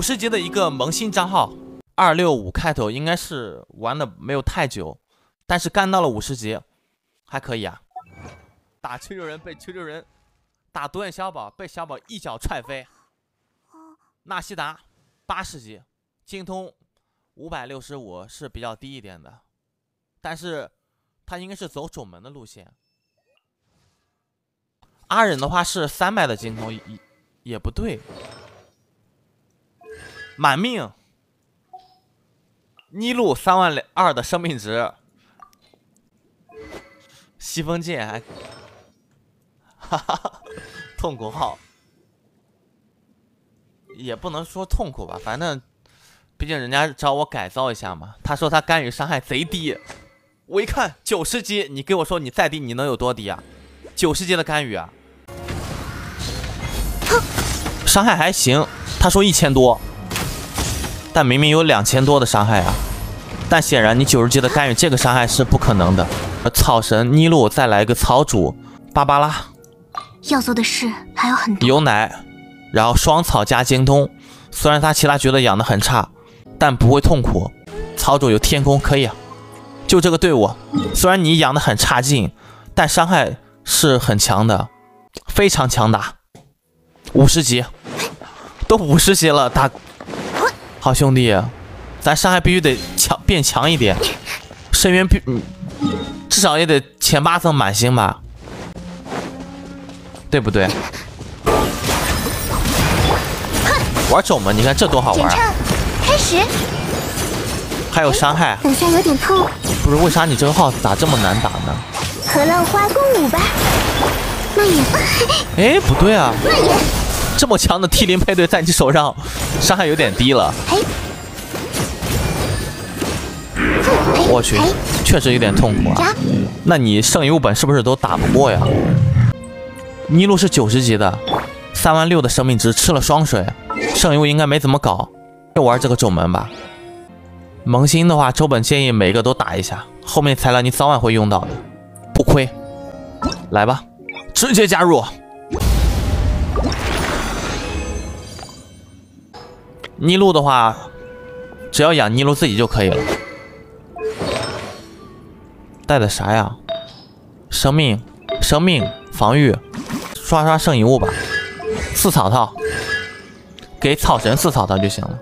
50级的一个萌新账号，265开头，应该是玩的没有太久，但是干到了50级，还可以啊。打丘陵人被丘陵人打独眼小宝被小宝一脚踹飞。纳西达80级，精通565是比较低一点的，但是他应该是走守门的路线。 阿忍的话是300的精通，也不对。满命，妮露32000的生命值，西风剑还，哈哈，痛苦号，也不能说痛苦吧，反正，毕竟人家找我改造一下嘛。他说他干预伤害贼低，我一看90级，你给我说你再低，你能有多低啊？90级的干预啊！ 伤害还行，他说1000多，但明明有2000多的伤害啊！但显然你90级的干预这个伤害是不可能的。草神妮露再来一个草主芭芭拉，要做的事还有很多。有奶，然后双草加精通，虽然他其他觉得养的很差，但不会痛苦。草主有天空可以啊，就这个队伍，虽然你养的很差劲，但伤害是很强的，非常强大。 50级，都50级了，大好兄弟，咱伤害必须得强，变强一点，深渊必至少也得前8层满星吧，对不对？玩守门，你看这多好玩！开始，还有伤害，等下有点痛。不是为啥你这个号咋这么难打呢？和浪花共舞吧。 慢点！哎，不对啊！慢点！这么强的 T 0配对在你手上，伤害有点低了。我去，确实有点痛苦啊。那你圣遗物本是不是都打不过呀？妮露是90级的，36000的生命值，吃了双水，圣遗物应该没怎么搞。就玩这个守门吧。萌新的话，周本建议每个都打一下，后面材料你早晚会用到的，不亏。来吧。 直接加入，妮露的话，只要养妮露自己就可以了。带的啥呀？生命、生命、防御，刷刷圣遗物吧。4草套，给草神4草套就行了。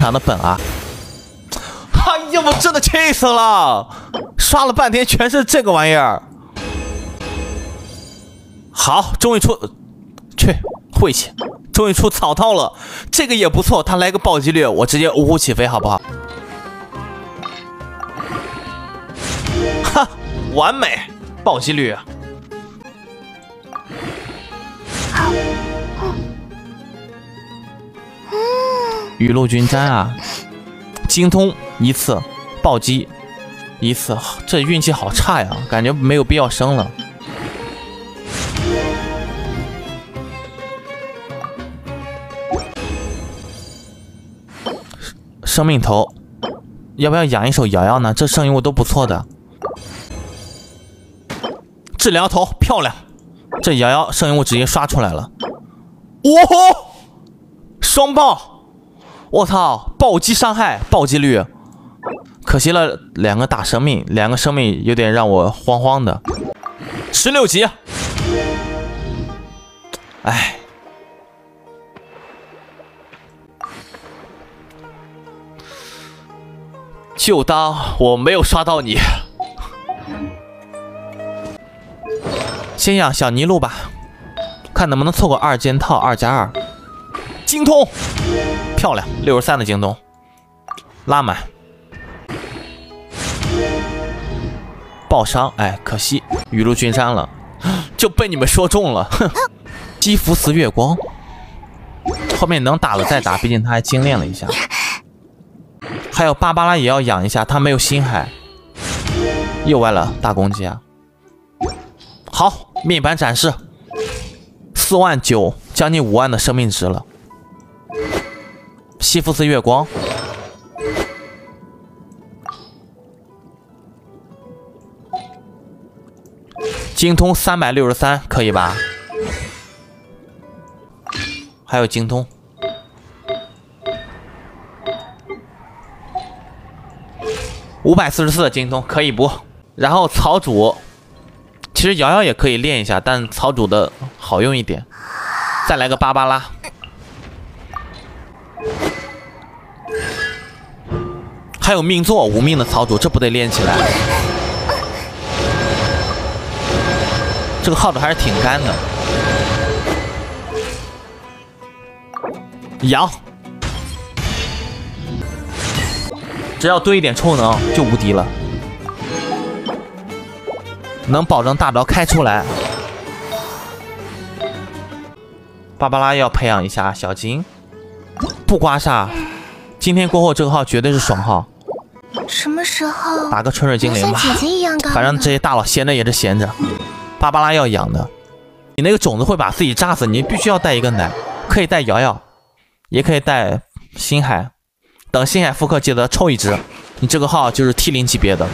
长的本啊！哎呀，我真的气死了！刷了半天全是这个玩意儿。 好，终于出，去晦气，终于出草套了，这个也不错。他来个暴击率，我直接呜呼起飞，好不好？哈，完美暴击率。雨露均沾啊，精通一次，暴击一次，这运气好差呀，感觉没有必要升了。 生命头，要不要养一手瑶瑶呢？这圣遗物都不错的。治疗头漂亮，这瑶瑶圣遗物直接刷出来了。哦吼，双爆！我操，暴击伤害，暴击率。可惜了2个大生命，2个生命有点让我慌慌的。16级，哎。 就当我没有刷到你，先养小妮露吧，看能不能凑个2件套，2+2，精通，漂亮，63的精通，拉满，爆伤，哎，可惜雨露均沾了，就被你们说中了，哼，基弗斯月光，后面能打了再打，毕竟他还精炼了一下。 还有芭芭拉也要养一下，他没有星海，又歪了大攻击啊！好，面板展示，49000，将近50000的生命值了。西弗斯月光，精通363，可以吧？还有精通， 544的精通可以补。然后草主，其实瑶瑶也可以练一下，但草主的好用一点。再来个芭芭拉。 还有命座无命的草主，这不得练起来？这个号子还是挺干的。摇，只要多一点充能就无敌了，能保证大招开出来。芭芭拉要培养一下小金，不刮痧。今天过后，这个号绝对是爽号。 什么时候打个春水精灵吧？姐姐一样反正这些大佬闲着也是闲着。芭芭拉要养的，你那个种子会把自己炸死，你必须要带一个奶，可以带瑶瑶，也可以带星海。等星海复刻，记得抽一只。你这个号就是 T0级别的。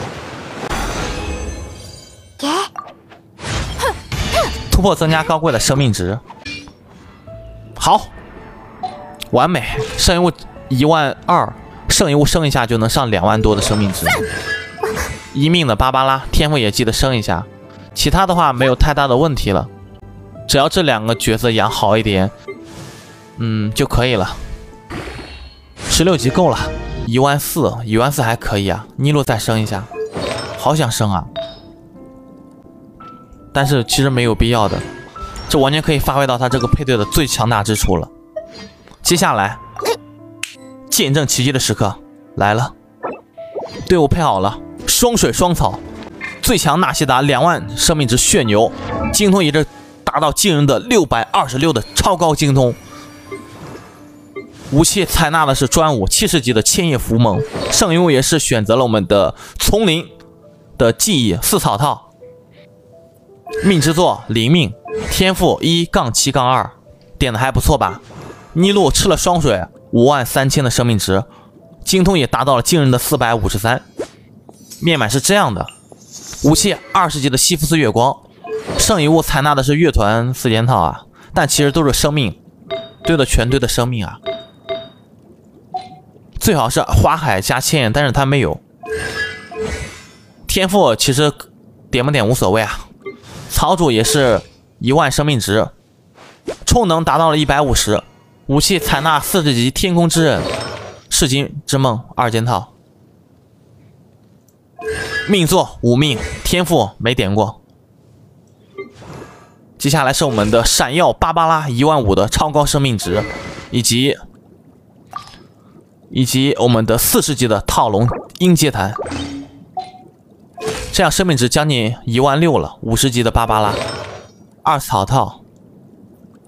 突破增加高贵的生命值。好，完美，剩一物12000。 剩一物升一下就能上2万多的生命值，一命的芭芭拉天赋也记得升一下，其他的话没有太大的问题了，只要这两个角色养好一点，就可以了。16级够了，14000还可以啊。尼洛再升一下，好想升啊，但是其实没有必要的，这完全可以发挥到他这个配对的最强大之处了。接下来。 见证奇迹的时刻来了，队伍配好了，双水双草，最强纳西达2万生命值血牛，精通也是达到惊人的626的超高精通。武器采纳的是专武70级的千叶浮蒙，圣遗物也是选择了我们的丛林的记忆4草套，命之座灵命天赋1-7-2，点的还不错吧？妮露吃了双水。 53000的生命值，精通也达到了惊人的453。面板是这样的，武器20级的西弗斯月光，剩遗物采纳的是乐团4件套啊，但其实都是生命，对的全对的生命啊。最好是花海加千叶，但是他没有。天赋其实点不点无所谓啊。草主也是1万生命值，充能达到了150。 武器采纳40级天空之刃、噬金之梦2件套，命座无命，天赋没点过。接下来是我们的闪耀芭芭拉15000的超高生命值，以及我们的40级的套龙鹰阶坛，这样生命值将近16000了。50级的芭芭拉2草套，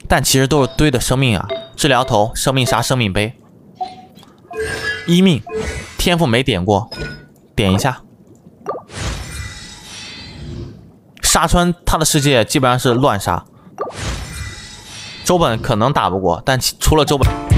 但其实都是堆的生命啊。 治疗头、生命沙、生命杯，一命，天赋没点过，点一下。杀穿他的世界基本上是乱杀，周本可能打不过，但除了周本。